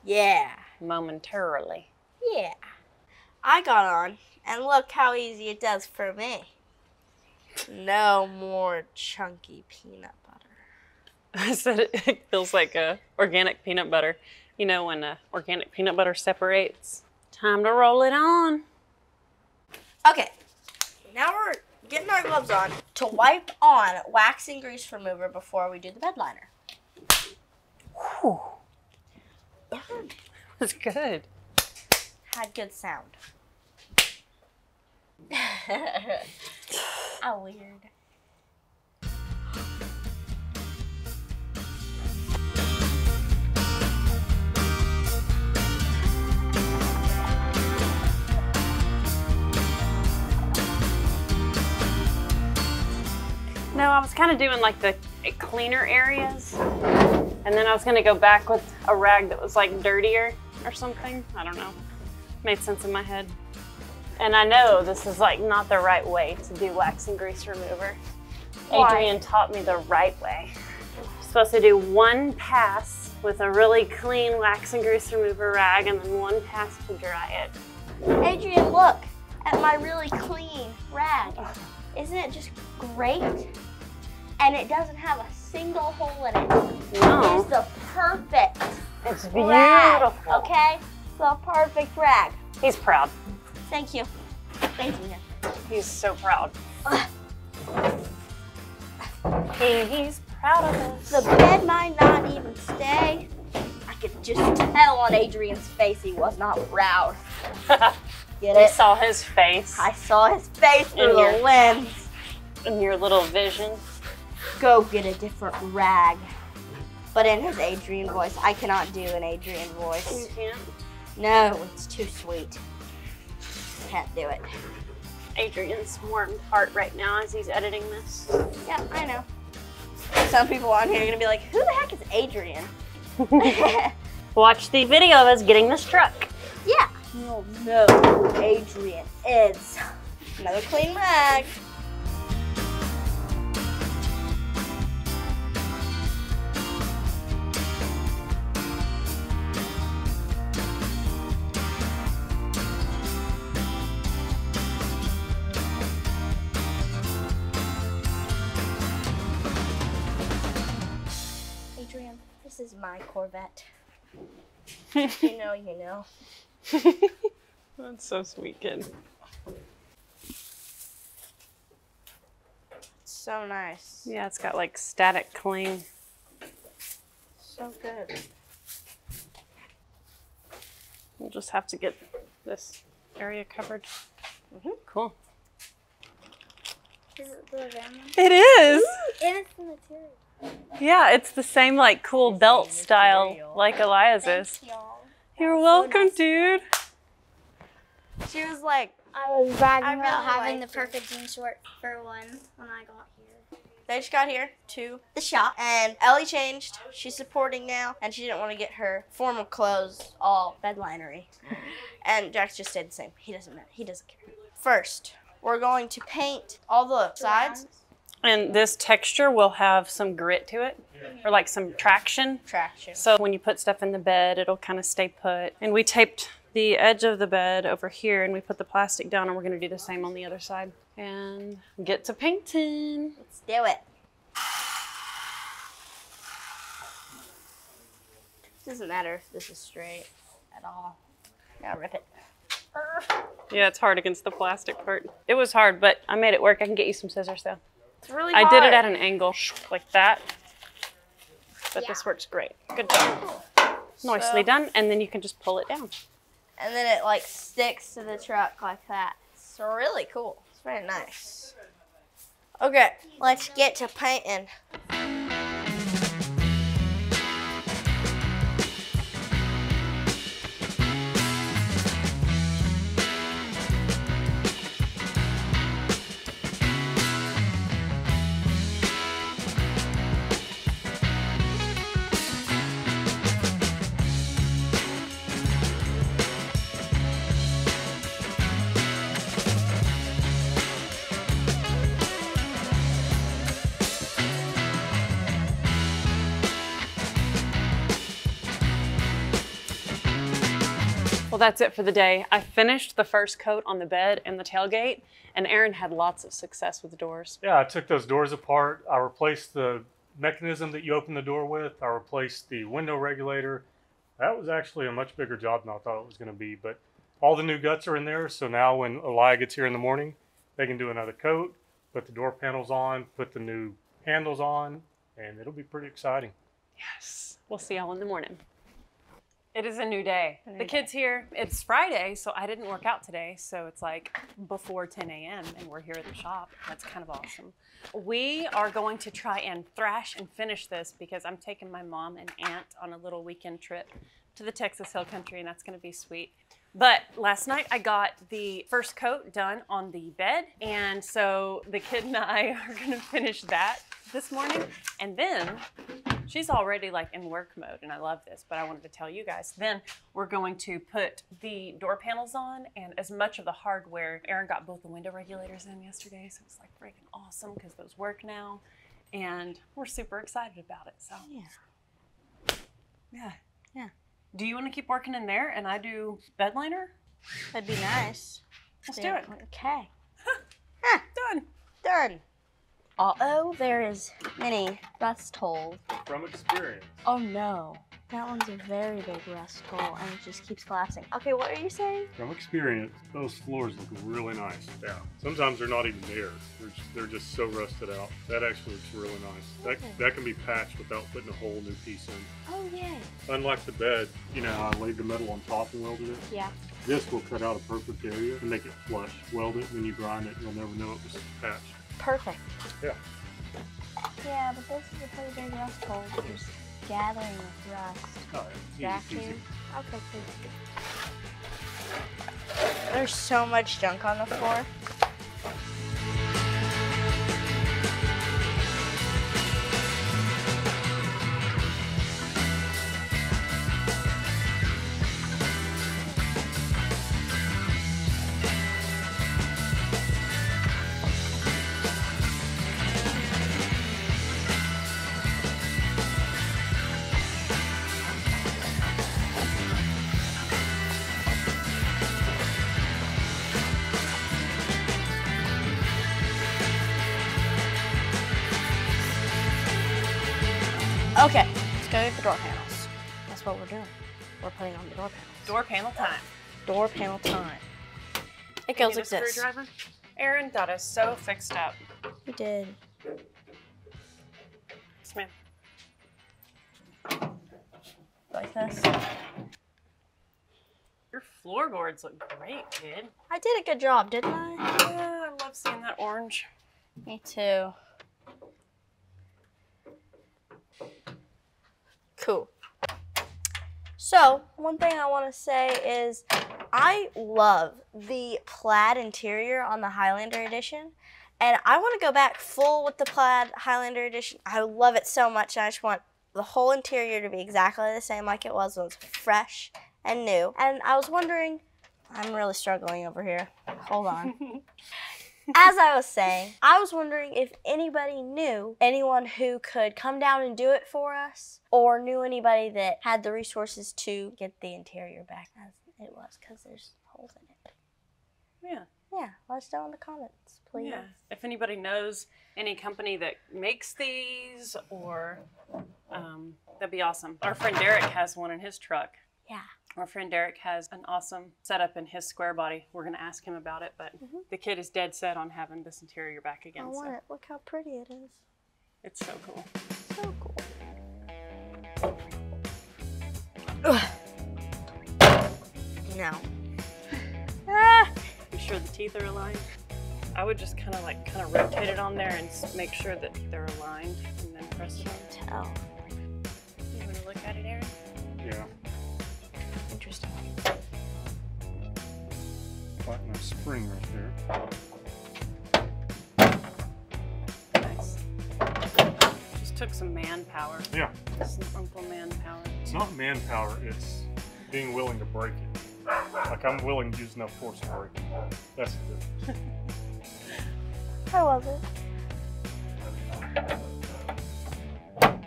Yeah. Momentarily. Yeah. I got on, and look how easy it does for me. No more chunky peanut butter. I said it, it feels like a organic peanut butter. You know when a organic peanut butter separates? Time to roll it on. Okay, now we're getting our gloves on to wipe on wax and grease remover before we do the bed liner. Whew. That was good. Had good sound. How weird. No, I was kind of doing like the cleaner areas, and then I was going to go back with a rag that was like dirtier or something. I don't know. Made sense in my head. And I know this is like not the right way to do wax and grease remover. Why? Adrian taught me the right way. You're supposed to do one pass with a really clean wax and grease remover rag and then one pass to dry it. Adrian, look. at my really clean rag. Isn't it just great? And it doesn't have a single hole in it. No. It is the perfect It's beautiful. Rag, okay? The perfect rag. He's proud. Thank you. Thank you. He's so proud. He, he's proud of us. The bed might not even stay. I could just tell on Adrian's face he was not proud. Get it? You saw his face. I saw his face through in the your, lens. In your little vision. Go get a different rag. But in his Adrian voice, I cannot do an Adrian voice. You can't? No, it's too sweet. Can't do it. Adrian's warmed heart right now as he's editing this. Yeah, I know. Some people on here are gonna be like, who the heck is Adrian? Watch the video of us getting this truck. Yeah. You'll know who Adrian is. Another clean rag. This is my Corvette. You know, you know. That's so sweet, kid. So nice. Yeah, it's got like static cling. So good. We'll just have to get this area covered. Mm-hmm. Cool. Is it the Ram? It is. And it's the material. Yeah, it's the same like cool belt style like Elias's. You're welcome, dude. She was like, I was bragging about having the perfect jean short for one when I got here. They just got here to the shop and Ellie changed. She's supporting now and she didn't want to get her formal clothes all bedlinery. And Jax just stayed the same. He doesn't matter. He doesn't care. First, we're going to paint all the sides. And this texture will have some grit to it, or like some traction. Traction. So when you put stuff in the bed, it'll kind of stay put. And we taped the edge of the bed over here and we put the plastic down and we're gonna do the same on the other side. And get to painting. Let's do it. Doesn't matter if this is straight at all. Gotta rip it. Yeah, it's hard against the plastic part. It was hard, but I made it work. I can get you some scissors though. It's really hard. I did it at an angle like that, but yeah. This works great. Good job. So, nicely done, and then you can just pull it down. And then it like sticks to the truck like that. It's really cool. It's very nice. Okay, let's get to painting. Well, that's it for the day. I finished the first coat on the bed and the tailgate, and Aaron had lots of success with the doors. Yeah, I took those doors apart. I replaced the mechanism that you open the door with. I replaced the window regulator. That was actually a much bigger job than I thought it was going to be, but all the new guts are in there, so now when Elia gets here in the morning, they can do another coat, put the door panels on, put the new handles on, and it'll be pretty exciting. Yes. We'll see y'all in the morning. It is a new day. A new the kid's day. Here. It's Friday, so I didn't work out today. So it's like before ten A M and we're here at the shop. That's kind of awesome. We are going to try and thrash and finish this because I'm taking my mom and aunt on a little weekend trip to the Texas Hill Country, and that's gonna be sweet. But last night I got the first coat done on the bed. And so the kid and I are gonna finish that this morning. And then she's already like in work mode and I love this, but I wanted to tell you guys, then we're going to put the door panels on and as much of the hardware. Aaron got both the window regulators in yesterday. So it's like freaking awesome because those work now and we're super excited about it. So yeah, yeah, yeah. Do you want to keep working in there and I do bedliner? That'd be nice. Let's do it. Okay. Huh. Huh. Done. Done. Uh-oh, there is many rust holes. From experience. Oh no. That one's a very big rust hole and it just keeps collapsing. Okay, what are you saying? From experience, those floors look really nice. Yeah. Sometimes they're not even there. They're just, they're just so rusted out. That actually looks really nice. Okay. That, that can be patched without putting a whole new piece in. Oh, yay. Unlike the bed, you know, I laid the metal on top and welded it. Yeah. This will cut out a perfect area and make it flush. Weld it, when you grind it, you'll never know it was patched. Perfect. Yeah. Yeah, but this is a pretty big rust hole. There's gathering with rust. Oh, it's easy, easy. Okay, please. There's so much junk on the floor. Okay, let's go get the door panels. That's what we're doing. We're putting on the door panels. Door panel time. Door panel time. It goes like this. Screwdriver? Aaron got us so fixed up. We did. Yes, ma'am. Like this. Your floorboards look great, kid. I did a good job, didn't I? Yeah, I love seeing that orange. Me too. Cool. So, one thing I want to say is I love the plaid interior on the Highlander edition, and I want to go back full with the plaid Highlander edition. I love it so much, and I just want the whole interior to be exactly the same like it was when it was fresh and new. And I was wondering, I'm really struggling over here. Hold on. As I was saying, I was wondering if anybody knew anyone who could come down and do it for us, or knew anybody that had the resources to get the interior back as it was, because there's holes in it. Yeah. Yeah, let us know in the comments, please. Yeah. If anybody knows any company that makes these, or um, that'd be awesome. Our friend Derek has one in his truck. Yeah. Our friend Derek has an awesome setup in his square body. We're going to ask him about it, but mm-hmm. the kid is dead set on having this interior back again. I want so. it. Look how pretty it is. It's so cool. So cool. Ugh. No. Ah. You sure the teeth are aligned? I would just kind of like kind of rotate it on there and make sure that they're aligned, and then press it. I can't tell. You want to look at it, Aaron? Yeah. Interesting. Flatten a spring right there. Nice. Just took some manpower. Yeah. Some uncle manpower. It's not manpower, it's being willing to break it. Like, I'm willing to use enough force to break it. That's the difference. I love it. That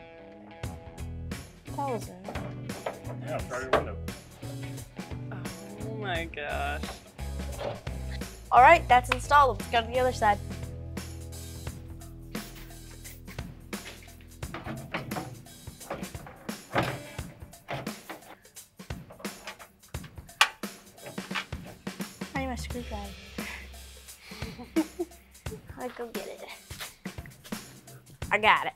was it. Yeah, try your window. Oh my gosh. All right, that's installed. Let's go to the other side. I need my screwdriver. I'll go get it. I got it.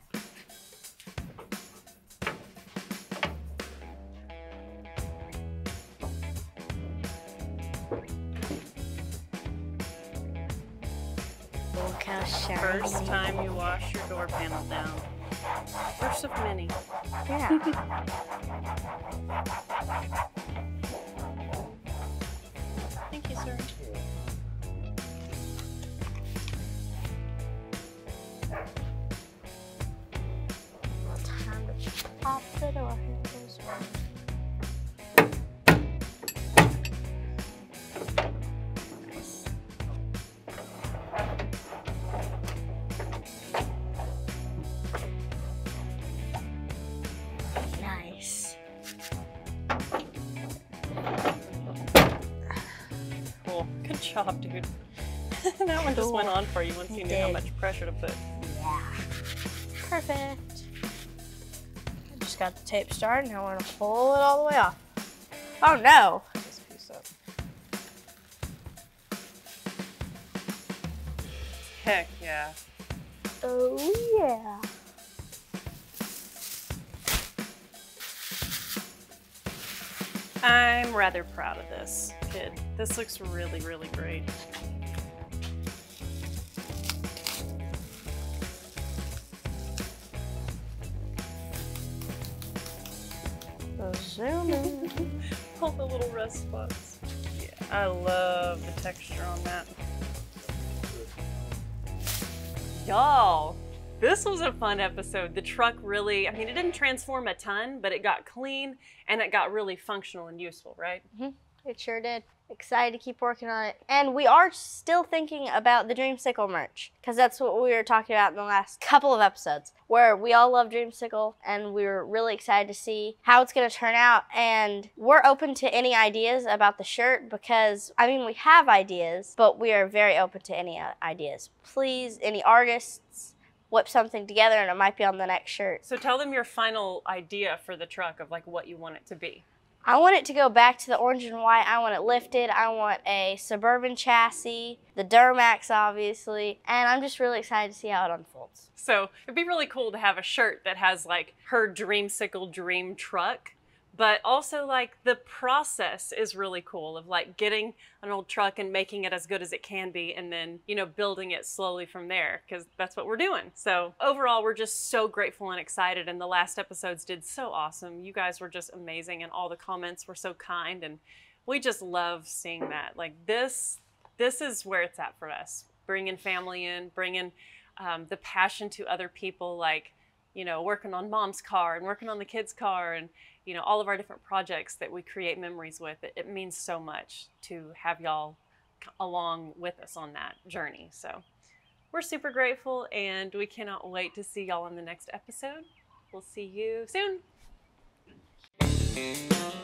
First time you wash your door panel down. First of many. Yeah. Thank you, sir. Time to pop the door handles. job, dude. That one just went on for you once you knew how much pressure to put. Yeah. Perfect. I just got the tape started and I want to pull it all the way off. Oh no. This piece up. Heck yeah. Oh yeah. I'm rather proud of this kid. This looks really, really great. So zoom in. All the little rust spots. Yeah, I love the texture on that. Y'all, this was a fun episode. The truck really, I mean, it didn't transform a ton, but it got clean and it got really functional and useful, right? Mm-hmm. It sure did. Excited to keep working on it. And we are still thinking about the Dreamsicle merch, because that's what we were talking about in the last couple of episodes, where we all love Dreamsicle and we were really excited to see how it's going to turn out. And we're open to any ideas about the shirt, because, I mean, we have ideas, but we are very open to any ideas. Please, any artists, whip something together and it might be on the next shirt. So tell them your final idea for the truck of like what you want it to be. I want it to go back to the orange and white. I want it lifted. I want a Suburban chassis, the Duramax, obviously, and I'm just really excited to see how it unfolds. So it'd be really cool to have a shirt that has like her Dreamsicle dream truck, but also like the process is really cool of like getting an old truck and making it as good as it can be and then, you know, building it slowly from there, because that's what we're doing. So overall, we're just so grateful and excited, and the last episodes did so awesome. You guys were just amazing and all the comments were so kind, and we just love seeing that. Like this, this is where it's at for us. Bringing family in, bringing um, the passion to other people, like, you know, working on mom's car and working on the kids' car and, you know, all of our different projects that we create memories with. It, it means so much to have y'all along with us on that journey. So we're super grateful and we cannot wait to see y'all in the next episode. We'll see you soon.